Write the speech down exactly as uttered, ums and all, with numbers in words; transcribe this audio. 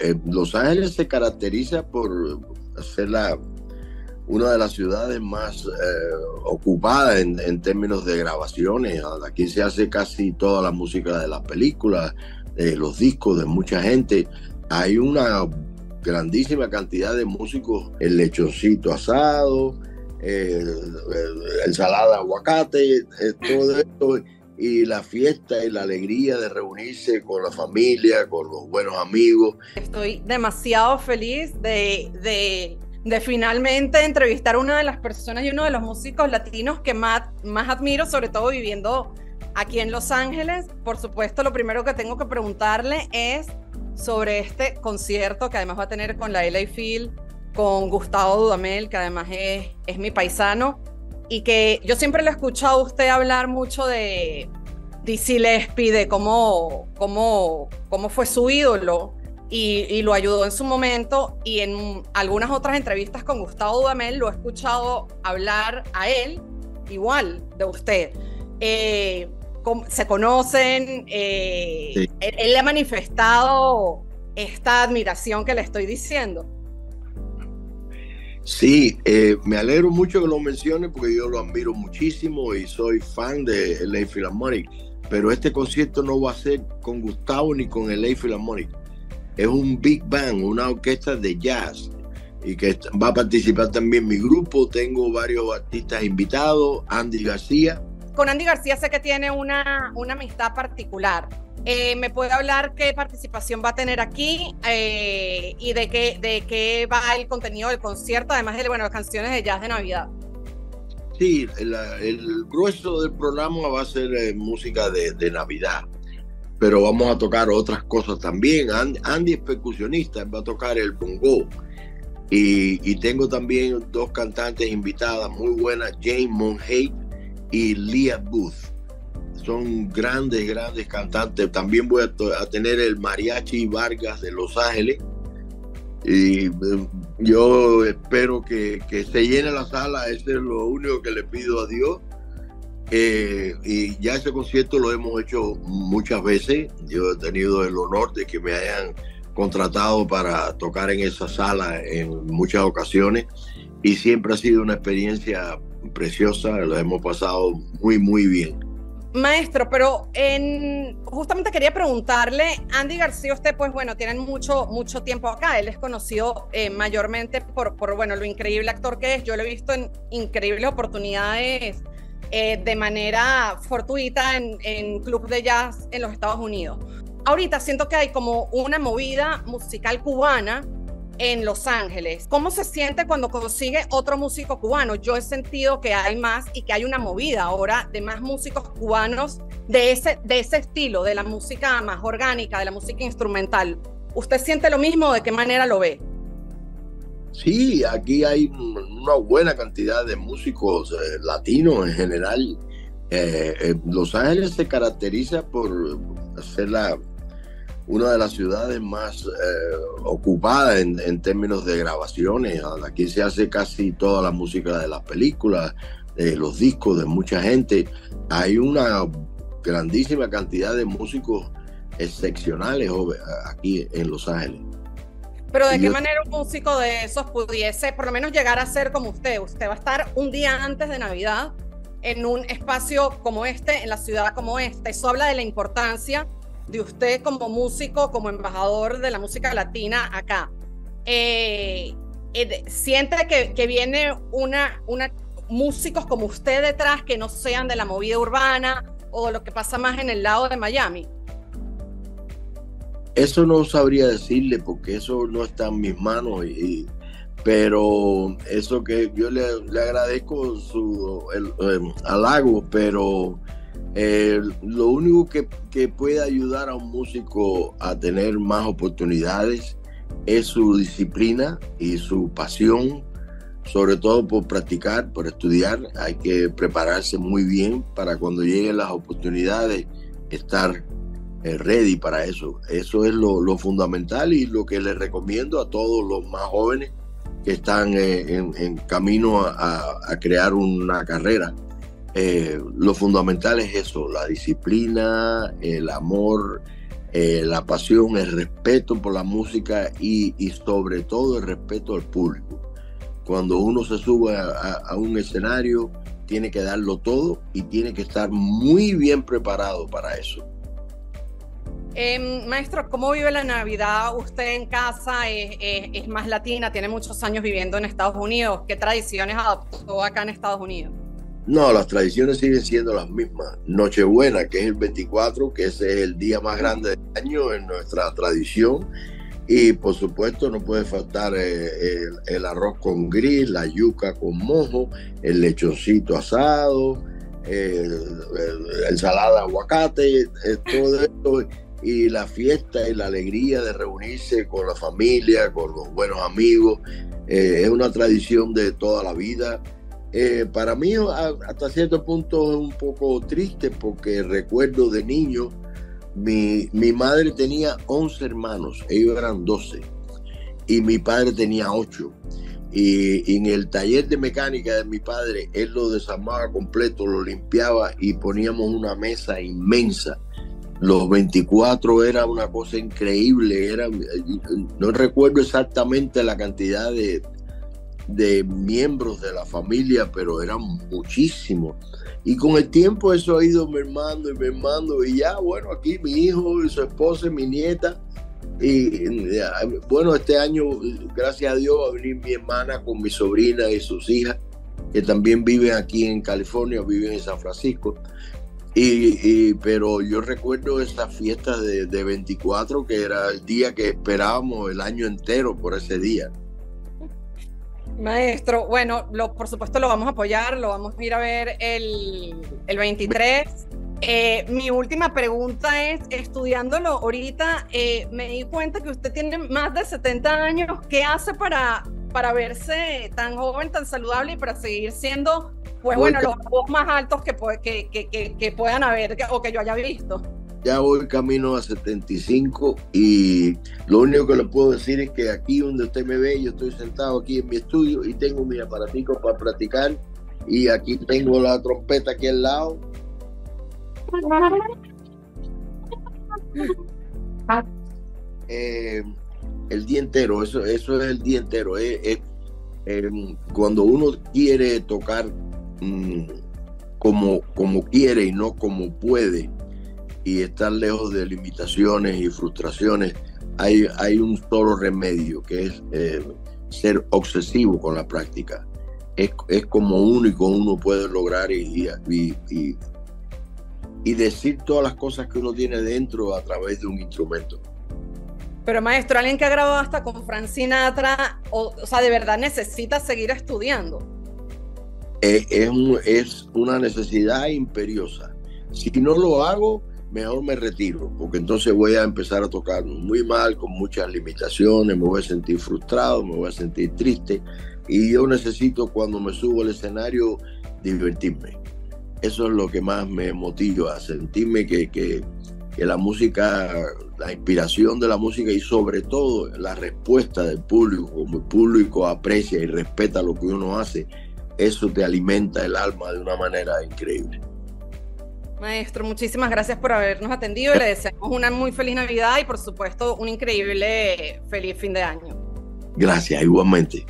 eh, Los Ángeles se caracteriza por ser la, una de las ciudades más eh, ocupadas en, en términos de grabaciones. Aquí se hace casi toda la música de las películas, eh, los discos de mucha gente. Hay una grandísima cantidad de músicos, el lechoncito asado, ensalada de aguacate, todo esto, y la fiesta y la alegría de reunirse con la familia, con los buenos amigos. Estoy demasiado feliz de, de, de finalmente entrevistar a una de las personas y uno de los músicos latinos que más, más admiro, sobre todo viviendo aquí en Los Ángeles. Por supuesto, lo primero que tengo que preguntarle es sobre este concierto que además va a tener con la L A Phil, con Gustavo Dudamel, que además es, es mi paisano, y que yo siempre lo he escuchado a usted hablar mucho de Dizzy Gillespie, de cómo, cómo, cómo fue su ídolo y, y lo ayudó en su momento, y en algunas otras entrevistas con Gustavo Dudamel lo he escuchado hablar a él igual de usted. Eh, se conocen, eh, sí. él, él le ha manifestado esta admiración que le estoy diciendo. Sí, eh, me alegro mucho que lo mencione porque yo lo admiro muchísimo y soy fan de L A Philharmonic, pero este concierto no va a ser con Gustavo ni con L A Philharmonic. Es un big band, una orquesta de jazz, y que va a participar también mi grupo. Tengo varios artistas invitados, Andy García. Con Andy García sé que tiene una, una amistad particular. Eh, ¿Me puede hablar qué participación va a tener aquí eh, y de qué, de qué va el contenido del concierto, además de bueno, las canciones de jazz de Navidad? Sí, la, el grueso del programa va a ser eh, música de, de Navidad, pero vamos a tocar otras cosas también. Andy, Andy es percusionista, va a tocar el bongo. Y, y tengo también dos cantantes invitadas muy buenas, Jane Monheit y Leah Booth. Son grandes, grandes cantantes. También voy a, a tener el mariachi Vargas de Los Ángeles. Y yo espero que, que se llene la sala. Eso es lo único que le pido a Dios. Eh, y ya ese concierto lo hemos hecho muchas veces. Yo he tenido el honor de que me hayan contratado para tocar en esa sala en muchas ocasiones. Y siempre ha sido una experiencia preciosa, lo hemos pasado muy muy bien. Maestro, pero en, justamente quería preguntarle, Andy García, usted pues bueno, tienen mucho, mucho tiempo acá, él es conocido eh, mayormente por, por bueno, lo increíble actor que es. Yo lo he visto en increíbles oportunidades eh, de manera fortuita en, en club de jazz en los Estados Unidos. Ahorita siento que hay como una movida musical cubana en Los Ángeles. ¿Cómo se siente cuando consigue otro músico cubano? Yo he sentido que hay más y que hay una movida ahora de más músicos cubanos de ese, de ese estilo, de la música más orgánica, de la música instrumental. ¿Usted siente lo mismo? ¿De qué manera lo ve? Sí, aquí hay una buena cantidad de músicos eh, latinos en general. Eh, eh, Los Ángeles se caracteriza por ser la... una de las ciudades más eh, ocupadas en, en términos de grabaciones. Aquí se hace casi toda la música de las películas, eh, los discos de mucha gente. Hay una grandísima cantidad de músicos excepcionales aquí en Los Ángeles. Pero ¿de qué manera un músico de esos pudiese por lo menos llegar a ser como usted? Usted va a estar un día antes de Navidad en un espacio como este, en la ciudad como esta. Eso habla de la importancia de usted como músico, como embajador de la música latina acá. Eh, eh, ¿Siente que, que viene una, una, músicos como usted detrás que no sean de la movida urbana o lo que pasa más en el lado de Miami? Eso no sabría decirle porque eso no está en mis manos, y, pero eso que yo le, le agradezco su el, el halago, pero... Eh, lo único que, que puede ayudar a un músico a tener más oportunidades es su disciplina y su pasión, sobre todo por practicar, por estudiar. Hay que prepararse muy bien para cuando lleguen las oportunidades estar eh, ready para eso. Eso es lo, lo fundamental y lo que les recomiendo a todos los más jóvenes que están eh, en, en camino a, a crear una carrera. Eh, lo fundamental es eso, la disciplina, el amor, eh, la pasión, el respeto por la música y, y sobre todo el respeto al público. Cuando uno se sube a, a, a un escenario, tiene que darlo todo y tiene que estar muy bien preparado para eso. Eh, maestro, ¿cómo vive la Navidad usted en casa? Es, es, es más latina, tiene muchos años viviendo en Estados Unidos. ¿Qué tradiciones adoptó acá en Estados Unidos? No, las tradiciones siguen siendo las mismas. Nochebuena, que es el veinticuatro, que ese es el día más grande del año en nuestra tradición. Y por supuesto no puede faltar eh, el, el arroz con gris, la yuca con mojo, el lechoncito asado, la ensalada de aguacate, eh, todo esto. Y la fiesta y la alegría de reunirse con la familia, con los buenos amigos, eh, es una tradición de toda la vida. Eh, para mí hasta cierto punto es un poco triste porque recuerdo de niño, mi, mi madre tenía once hermanos, ellos eran doce, y mi padre tenía ocho. Y, y en el taller de mecánica de mi padre, él lo desarmaba completo, lo limpiaba y poníamos una mesa inmensa. Los veinticuatro era una cosa increíble, era, no recuerdo exactamente la cantidad de, de miembros de la familia, pero eran muchísimos. Y con el tiempo eso ha ido mermando y mermando, y ya, bueno, aquí mi hijo, y su esposa, y mi nieta. Y bueno, este año, gracias a Dios, va a venir mi hermana con mi sobrina y sus hijas, que también viven aquí en California, viven en San Francisco. Y, y, pero yo recuerdo esa fiesta de, de veinticuatro, que era el día que esperábamos el año entero por ese día. Maestro, bueno, lo, por supuesto lo vamos a apoyar, lo vamos a ir a ver el, el veintitrés. Eh, mi última pregunta es, estudiándolo ahorita, eh, me di cuenta que usted tiene más de setenta años. ¿Qué hace para, para verse tan joven, tan saludable y para seguir siendo... Pues bueno, los dos más altos que, que, que, que puedan haber o que yo haya visto? Ya voy camino a setenta y cinco y lo único que le puedo decir es que aquí donde usted me ve, yo estoy sentado aquí en mi estudio y tengo mis aparaticos para practicar y aquí tengo la trompeta aquí al lado. Eh, el día entero, eso, eso es el día entero. Eh, eh, eh, cuando uno quiere tocar Como, como quiere y no como puede y estar lejos de limitaciones y frustraciones, hay, hay un solo remedio que es eh, ser obsesivo con la práctica. Es, es como único uno puede lograr y, y, y, y decir todas las cosas que uno tiene dentro a través de un instrumento. Pero maestro, alguien que ha grabado hasta con Frank Sinatra, o, o sea, de verdad necesita seguir estudiando. Es, es una necesidad imperiosa. Si no lo hago, mejor me retiro, porque entonces voy a empezar a tocar muy mal, con muchas limitaciones, me voy a sentir frustrado, me voy a sentir triste, y yo necesito, cuando me subo al escenario, divertirme. Eso es lo que más me motiva, sentirme que, que, que la música, la inspiración de la música y sobre todo la respuesta del público, como el público aprecia y respeta lo que uno hace, eso te alimenta el alma de una manera increíble. Maestro, muchísimas gracias por habernos atendido y le deseamos una muy feliz Navidad y por supuesto un increíble feliz fin de año. Gracias, igualmente.